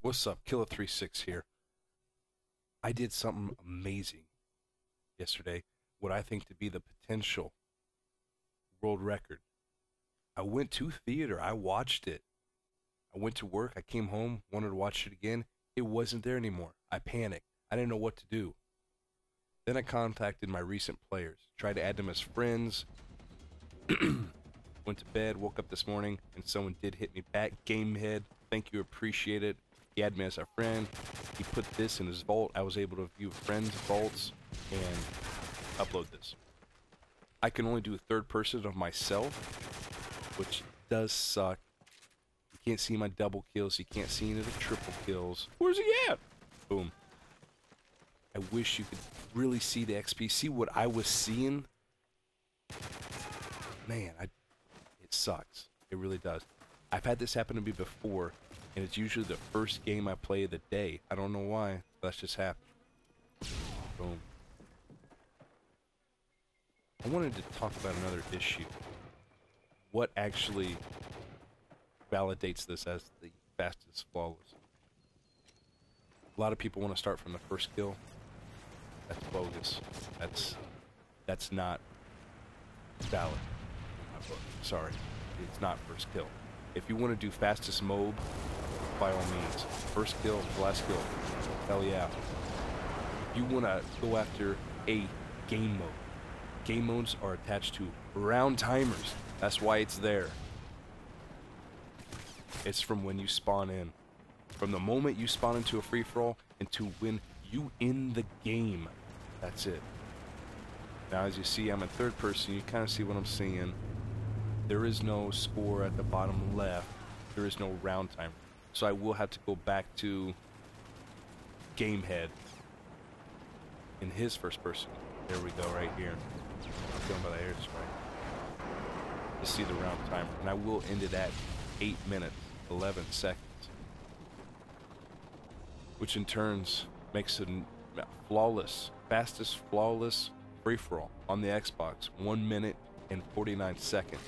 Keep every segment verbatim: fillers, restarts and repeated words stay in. What's up? Killa thirty-six here. I did something amazing yesterday, what I think to be the potential world record. I went to theater. I watched it. I went to work. I came home, wanted to watch it again. It wasn't there anymore. I panicked. I didn't know what to do. Then I contacted my recent players, tried to add them as friends. Went to bed, woke up this morning, and someone did hit me back. Gamehead, thank you, appreciate it. He had me as a friend. He put this in his vault. I was able to view friends' vaults and upload this. I can only do a third person of myself, which does suck. You can't see my double kills. You can't see any of the triple kills. Where's he at? Boom. I wish you could really see the X P. See what I was seeing? Man, I, it sucks. It really does. I've had this happen to me before, and it's usually the first game I play of the day. I don't know why. That's just happened. Boom. I wanted to talk about another issue. What actually validates this as the fastest flawless? A lot of people want to start from the first kill. That's bogus. That's that's not valid. Sorry, it's not first kill. If you want to do fastest mode, by all means, first kill, last kill. Hell yeah. You want to go after a game mode. Game modes are attached to round timers. That's why it's there. It's from when you spawn in. From the moment you spawn into a free-for-all into when you end the game. That's it. Now, as you see, I'm in third person. You kind of see what I'm seeing. There is no score at the bottom left. There is no round timer. So I will have to go back to Gamehead in his first person. There we go, right here. I'm going by the airstrike to see the round timer. And I will end it at eight minutes, eleven seconds. Which in turns makes it a flawless, fastest flawless free-for-all on the Xbox. one minute and forty-nine seconds.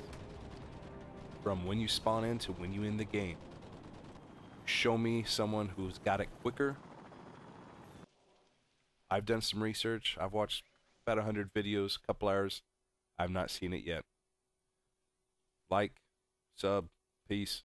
From when you spawn in to when you end the game. Show me someone who's got it quicker. I've done some research. I've watched about a hundred videos, a couple hours. I've not seen it yet. Like, sub, peace.